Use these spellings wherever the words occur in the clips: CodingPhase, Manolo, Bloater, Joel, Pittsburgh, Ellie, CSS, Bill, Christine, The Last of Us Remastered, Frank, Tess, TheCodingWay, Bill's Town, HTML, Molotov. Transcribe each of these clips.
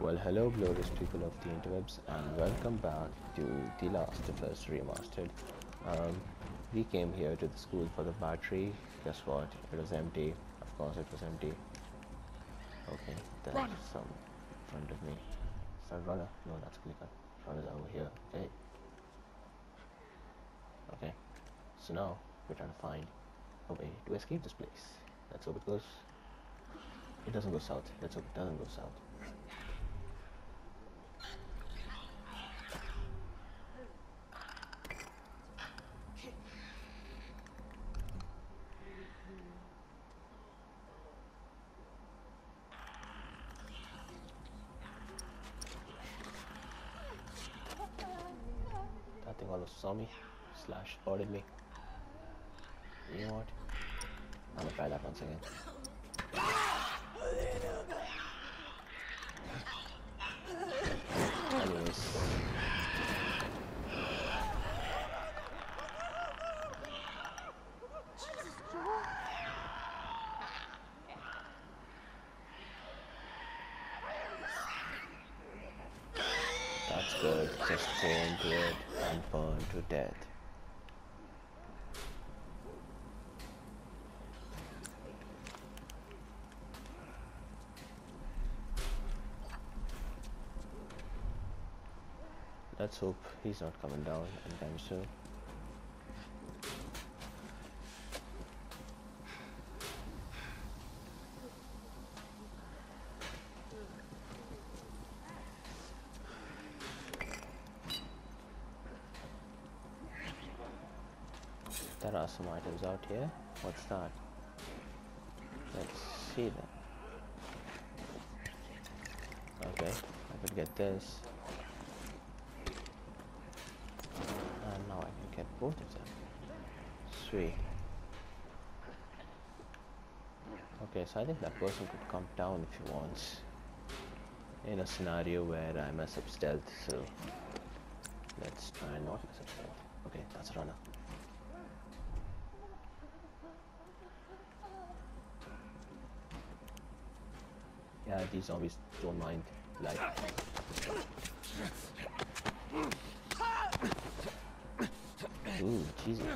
Well, hello glorious people of the interwebs, and welcome back to The Last of Us Remastered. We came here to the school for the battery. Guess what? It was empty. Of course it was empty. Okay, there's some in front of me. Is that runner? No, that's clicker. Runner's over here. Okay. Okay. So now we're trying to find a way to escape this place. Let's hope it goes. It doesn't go south. Let's hope it doesn't go south. That thing almost saw me / spotted me. You know what? I'm gonna try that once again. Anyways. That's good. Just chain to it and burn to death. Let's hope he's not coming down anytime soon. There are some items out here. What's that? Let's see them. Okay, I could get this. Both of them. Sweet. Okay, so I think that person could come down if he wants. In a scenario where I mess up stealth, so let's try and not mess up stealth. Okay, that's runner. Yeah, these zombies don't mind life. Ooh, Jesus.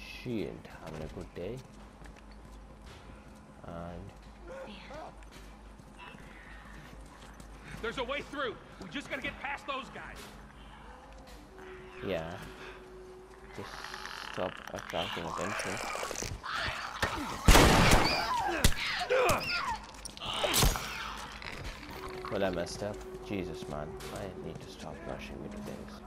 Shield, having a good day. And there's a way through. We just gotta get past those guys. Yeah. Just stop attracting attention. Well, I messed up. Jesus, man. I need to stop rushing into things.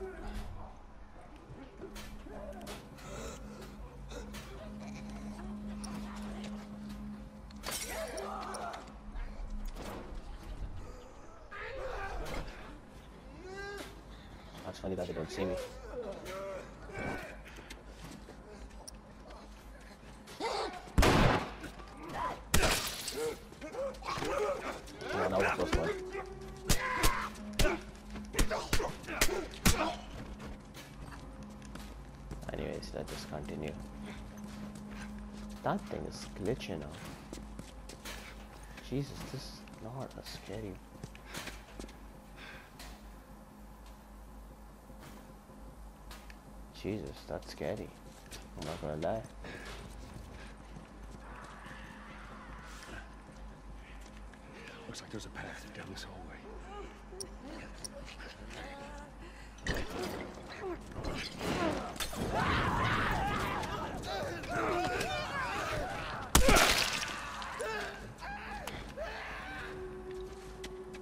That's funny that they don't see me. Let's just continue. That thing is glitching out. Jesus, this is not a scary. Jesus, that's scary. I'm not gonna lie. Looks like there's a path down this hallway.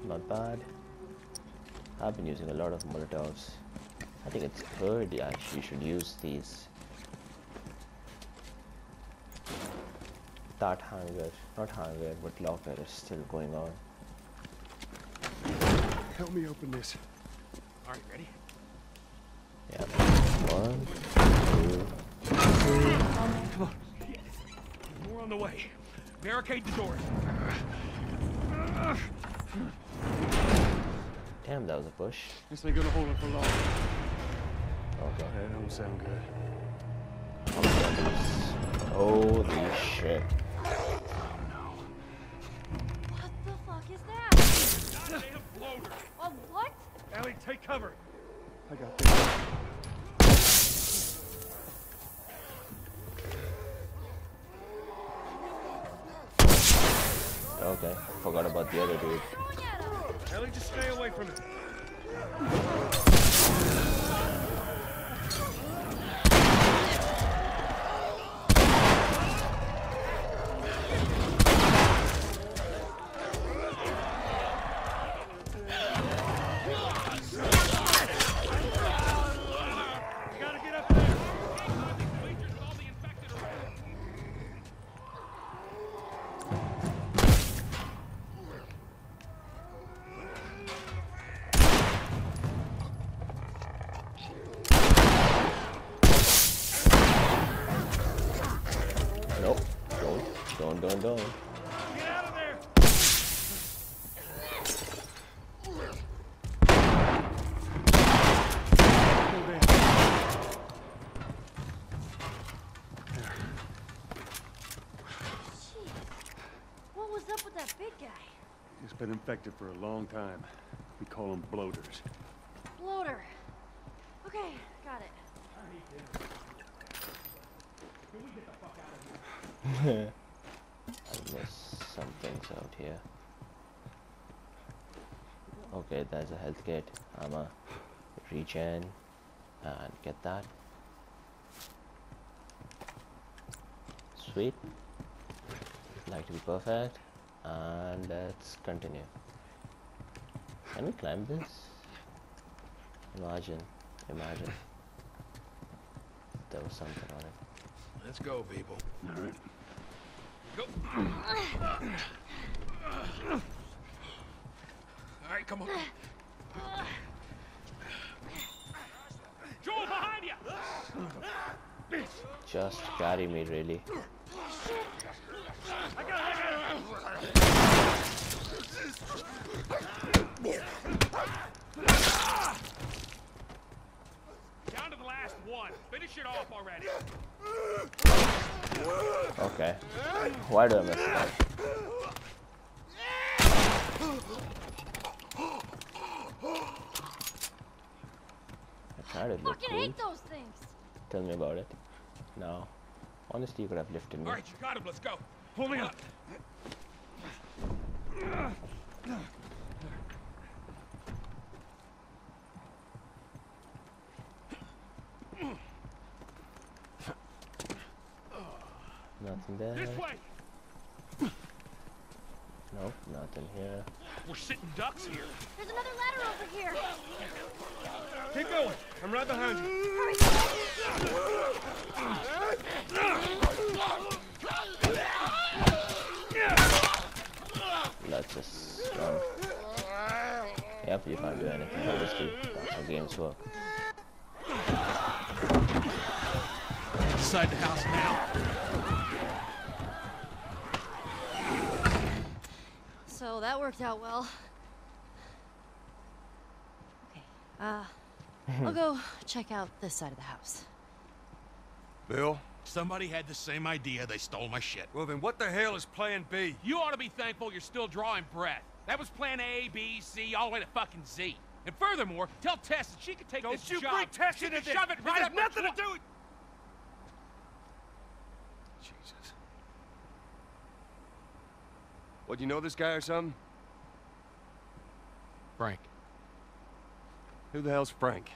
Not bad. I've been using a lot of Molotovs. I think it's her that she should use these. That hunger, not hunger, but locker is still going on. Help me open this. All right, ready? Yeah. 1, 2, 3. Come on. More on the way. Barricade the doors. Damn, that was a push. This ain't gonna hold it for long. Okay. That don't sound good. Oh, holy shit. Take cover. I got this. Okay, forgot about the other dude. Ellie, just stay away from it. Don't. Get out of there. What was up with that big guy? He's been infected for a long time. We call them bloaters. Bloater. Okay, got it. Can we get the fuck out of here? Some things out here. Okay, there's a health kit. I'ma regen and get that. Sweet. Like to be perfect. And let's continue. Can we climb this? Imagine. There was something on it. Let's go, people. All right. Go. All right, come on. Joel, behind you! Just carry me, really. I gotta hang out. Down to the last one. Finish it off already. Okay. Why did I miss that? I tried it. Fucking cool. Hate those things. Tell me about it. No. Honestly, you could have lifted me. Alright, you got him. Let's go. Pull me up. Nothing there. This way. Nope, nothing here. We're sitting ducks here. There's another ladder over here. Keep going. I'm right behind you. Let's just run. Yep, you can't do anything. Obviously, that's how games work. Inside the house now. So that worked out well. Okay, I'll go check out this side of the house. Bill? Somebody had the same idea. They stole my shit. Well, then what the hell is plan B? You ought to be thankful you're still drawing breath. That was plan A, B, C, all the way to fucking Z. And furthermore, tell Tess that she could take this job. Don't you bring Tess into this! She can shove it right up her twat. It has nothing to do with... Jesus. What, you know this guy or something? Frank. Who the hell's Frank?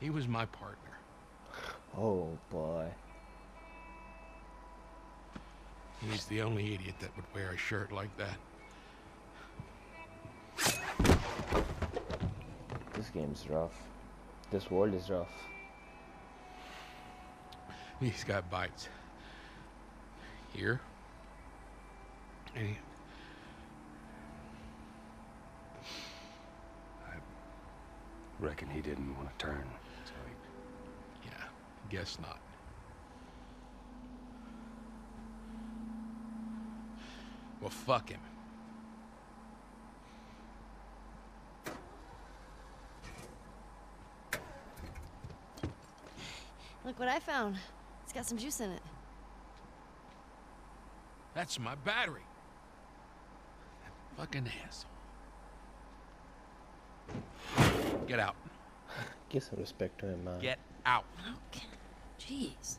He was my partner. Oh, boy. He's the only idiot that would wear a shirt like that. This game's rough. This world is rough. He's got bites here, and I reckon he didn't want to turn. So he... Yeah, guess not. Well, fuck him. Look what I found. It's got some juice in it. That's my battery. That fucking asshole. Get out. Give some respect to him, man. Get out. Okay. Jeez.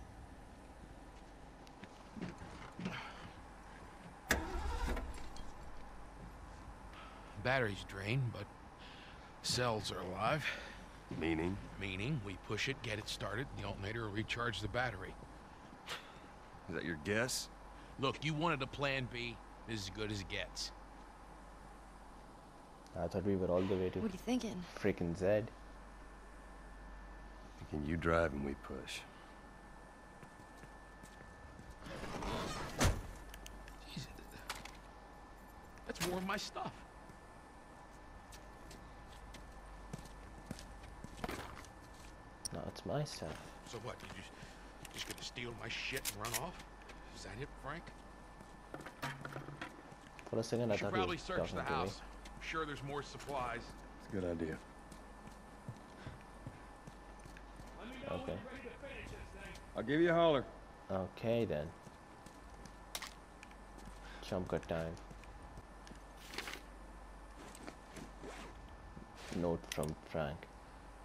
Battery's drained, but cells are alive. Meaning? Meaning we push it, get it started, the alternator will recharge the battery. Is that your guess? Look, you wanted a plan B. This is as good as it gets. I thought we were all the way to... What are you thinking? Freaking Zed. Thinking you drive and we push. Jesus. That's more of my stuff. No, it's my stuff. So what? You just gonna steal my shit and run off? Is that it, Frank? For a second, I thought you were talking to me. I'm sure there's more supplies. It's a good idea. Okay. I'll give you a holler. Okay, then. Jump cut time. Note from Frank.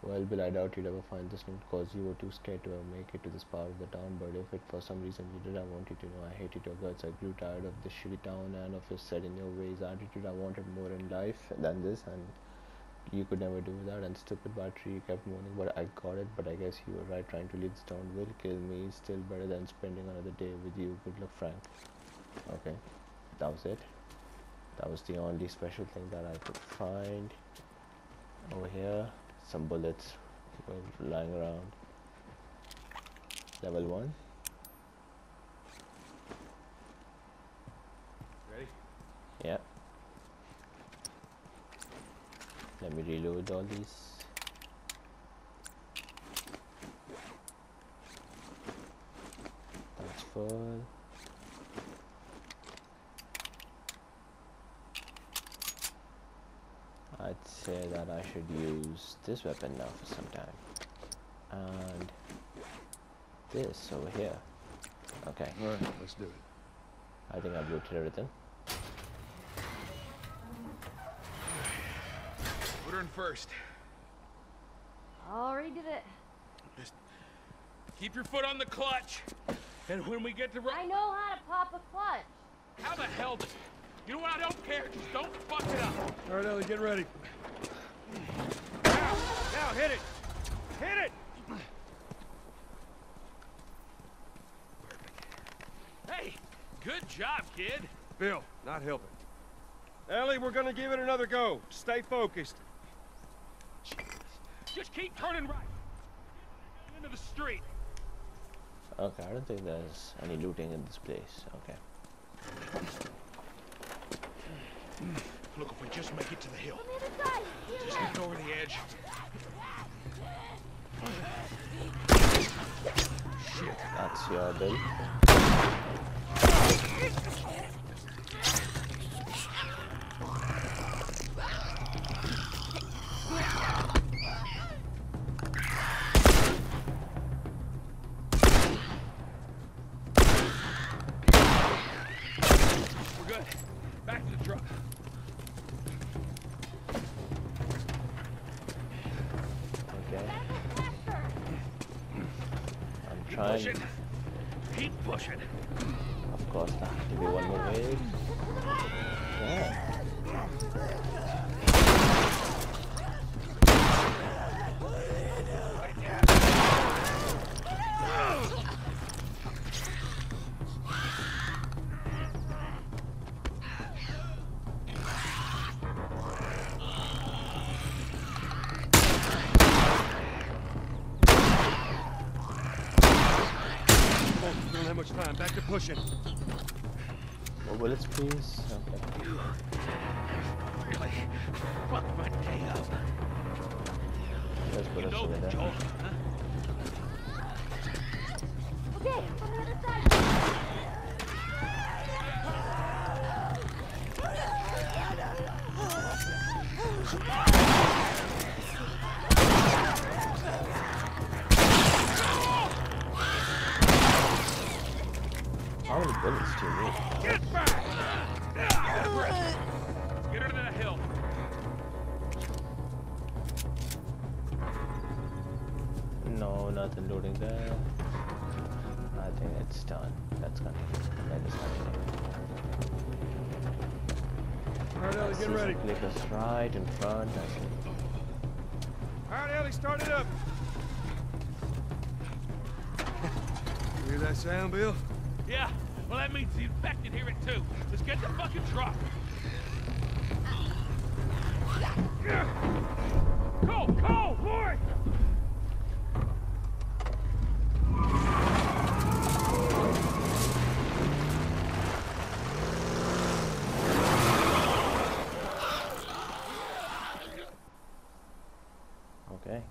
Well, Bill, I doubt you'd ever find this note because you were too scared to ever make it to this part of the town, but if it for some reason you did, I want you to know I hated your guts. I grew tired of this shitty town and of your set in your ways attitude. I wanted more in life than this, and you could never do without. And stupid battery, you kept moaning, but I got it, but I guess you were right. Trying to leave this town will kill me. Still better than spending another day with you. Good luck, Frank. Okay, that was it. That was the only special thing that I could find over here. Some bullets were lying around. Level 1. Ready? Yeah. Let me reload all these. That's full. I'd say that I should use this weapon now for some time. And this over here. Okay. Alright, let's do it. I think I've looted everything. Put her in first. Already did it. Just keep your foot on the clutch. And when we get to I know how to pop a clutch. How the hell does... You know what? I don't care. Just don't fuck it up. All right, Ellie, get ready. Now, hit it. Hit it. Hey, good job, kid. Bill, not helping. Ellie, we're gonna give it another go. Stay focused. Just keep turning right into the street. Okay, I don't think there's any looting in this place. Okay. Look, if we just make it to the hill, just get over the edge. Shit. That's your Bill. We're good. Back to the truck. Push it. Keep pushing. Of course, not. Give me one more wave. Back to pushing. More bullets, please. Okay. You really fucked my day up. You know the joke, huh? Okay, from the other side. Bullets to me. Get back! Get her to that hill. No, nothing loading there. I think it's done. That's gonna be done. Alright, Ellie, get ready. Click us right in front. Alright, Ellie, start it up. You hear that sound, Bill? Yeah. Well, that means the infected hear it too. Let's get the fucking truck. Go, go, boy! Okay. All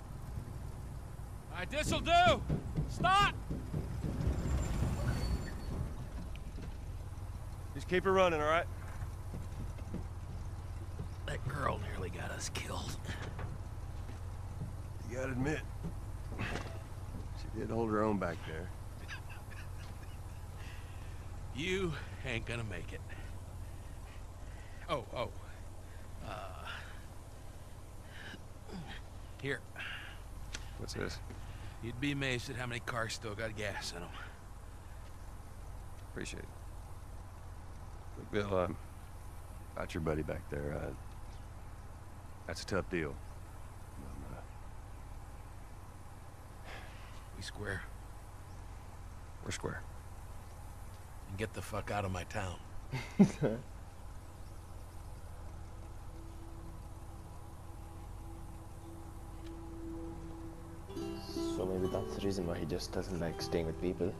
right, this'll do. Stop! Just keep it running, all right? That girl nearly got us killed. You gotta admit, she did hold her own back there. You ain't gonna make it. Here. What's this? You'd be amazed at how many cars still got gas in them. Appreciate it. Look, Bill, about your buddy back there, that's a tough deal. We square. We're square. And get the fuck out of my town. So maybe that's the reason why he just doesn't like staying with people.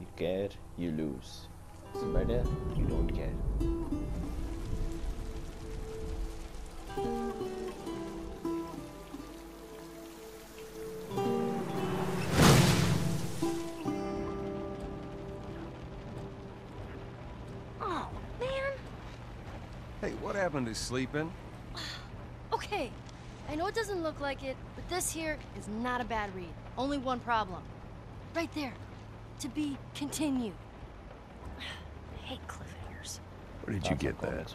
You care, you lose. It's better you don't care. Oh, man. Hey, what happened to sleeping? Okay. I know it doesn't look like it, but this here is not a bad read. Only one problem. Right there. To be continued. I hate cliffhangers. Where did you get that?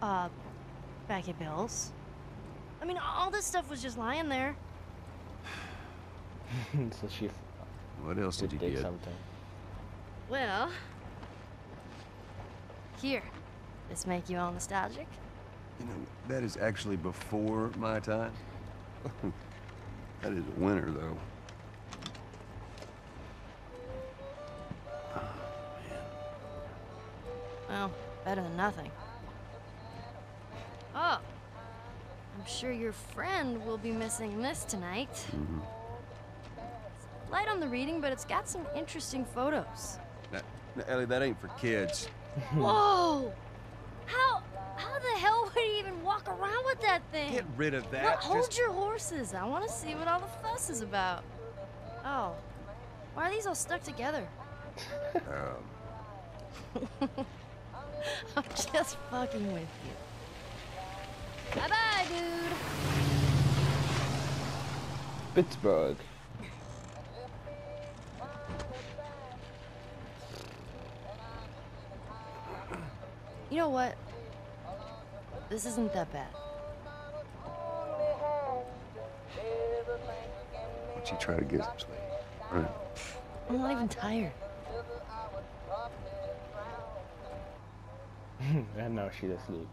Back at Bill's. I mean, all this stuff was just lying there. So she. What else did you get? Something. Well, here. This make you all nostalgic? You know, that is actually before my time. That is winter, though. Well, better than nothing. Oh, I'm sure your friend will be missing this tonight. Mm-hmm. It's light on the reading, but it's got some interesting photos. Now, Ellie, that ain't for kids. Whoa! How the hell would he even walk around with that thing? Get rid of that. Look, hold your horses. I want to see what all the fuss is about. Oh, why are these all stuck together? I'm just fucking with you. Bye-bye, dude. Pittsburgh. You know what? This isn't that bad. What'd you try to get some sleep? Right. I'm not even tired. And now she's asleep.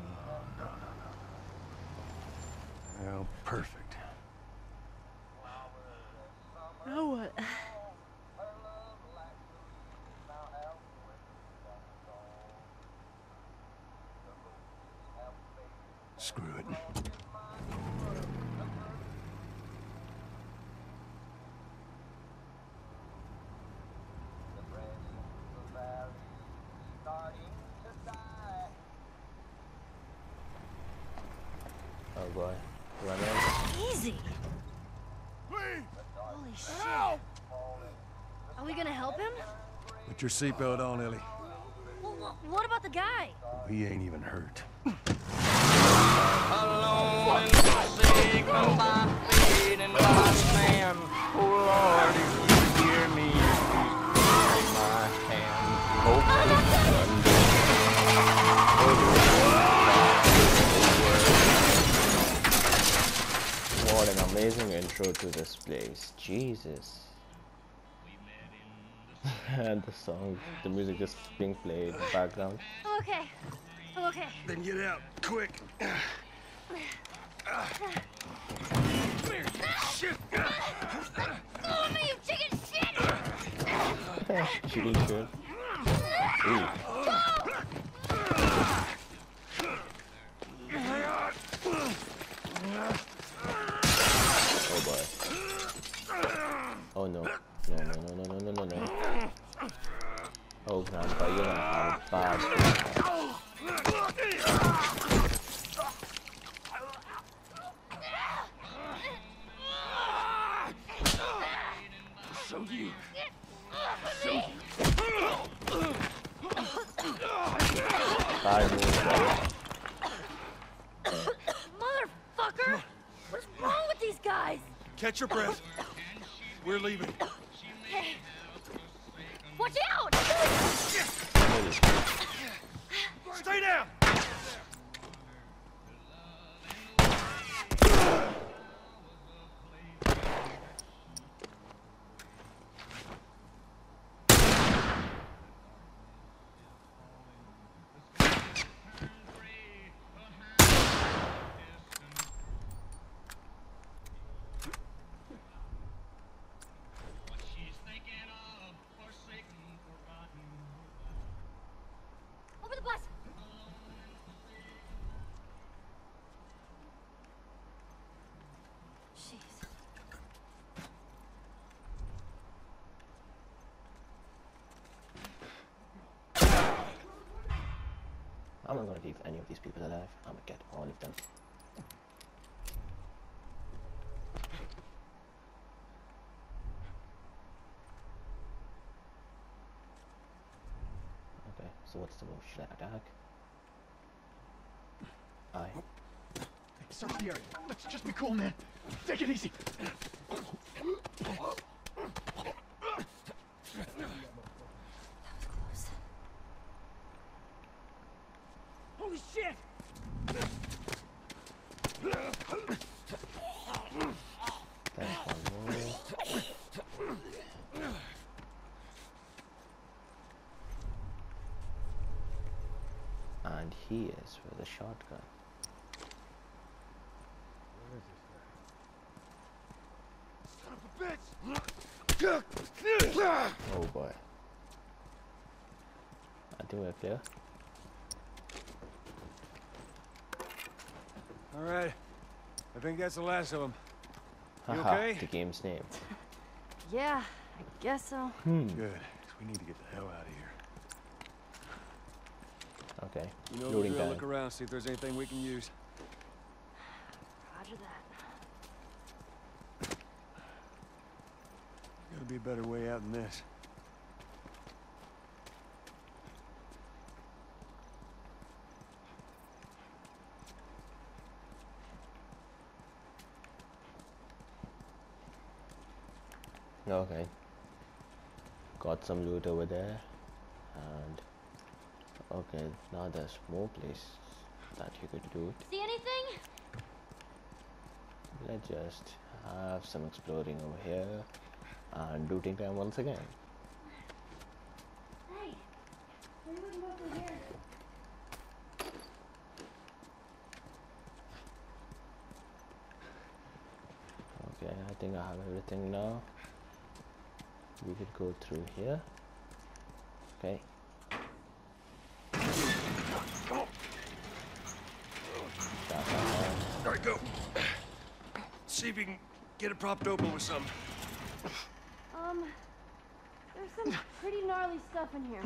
Oh, no. Oh, perfect. Now what? Screw it. Put your seatbelt on, Ellie. Well, what about the guy? Oh, he ain't even hurt. Alone in the sick of my feet and my stand. Oh, Lord, if you hear me, please my hand. Hopefully, Sunday. intro to this place. Jesus. And the song, the music just being played in the background. Okay. Okay. Then get out, quick. Shit. Go me, you chicken shit. Chicken shit. Oh boy. Oh no. No. Oh grandpa, you're a bad. Motherfucker! What's wrong with these guys? Catch your breath. We're leaving. Hey. Watch out! Stay down! I'm not going to leave any of these people alive. I'm going to get all of them. Okay, so what's the move? Should I attack? Aye. It's up here. Let's just be cool, man. Take it easy. And he is with a shotgun. Where is this guy? Son of a bitch! Oh boy. I think we're clear. Alright. I think that's the last of them. You okay? The game's name. Yeah, I guess so. Good. We need to get the hell out of here. Okay. You know, we're gonna look around, see if there's anything we can use. Roger that. There's gotta be a better way out than this. Okay. Got some loot over there, and. Okay, now there's more places that you could loot. See anything? Let's just have some exploring over here and looting time once again. Hey, we wouldn't walk over here. Okay, I think I have everything now. We could go through here. Okay. Alright, go. See if you can get it propped open with something. There's some pretty gnarly stuff in here.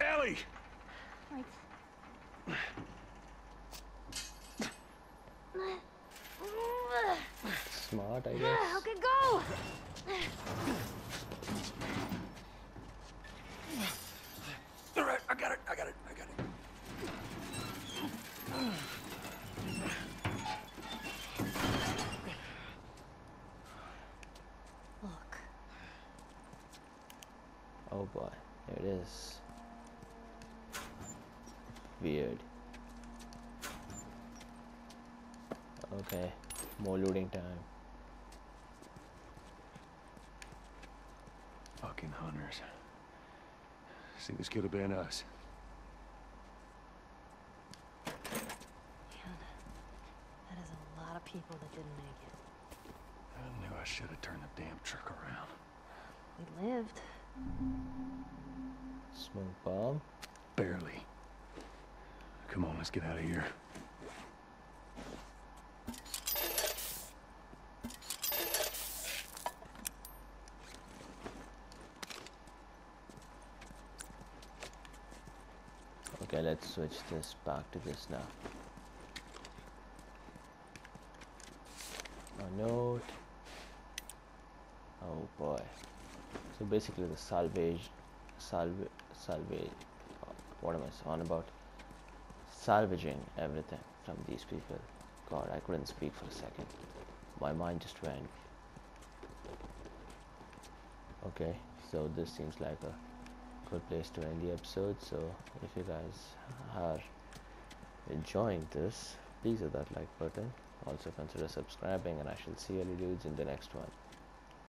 Ellie! Right. Smart, I guess. Okay, go! Alright, I got it. Look. Oh boy, there it is. Weird. Okay, more looting time. Fucking hunters. See, this could have been us. Man, that is a lot of people that didn't make it. I knew I should have turned the damn truck around. We lived. Smoke bomb? Barely. Come on, let's get out of here. Okay, let's switch this back to this now. A note. Oh boy. So basically the salvage, what am I on about? Salvaging everything from these people. God, I couldn't speak for a second. My mind just went. Okay, so this seems like a good place to end the episode. So if you guys are enjoying this, please hit that like button. Also consider subscribing, and I shall see you dudes in the next one.